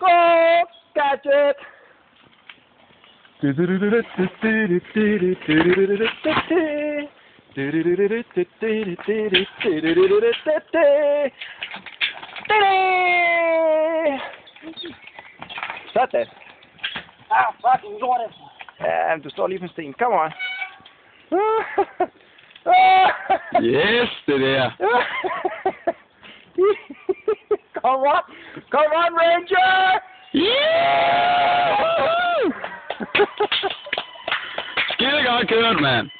go, gadget. Shut it. Ah, fucking Jordan. I'm just all even steam. Come on. Yes, there. Come on. Come on, Ranger. Yeah! Skillet godt kørt, mand.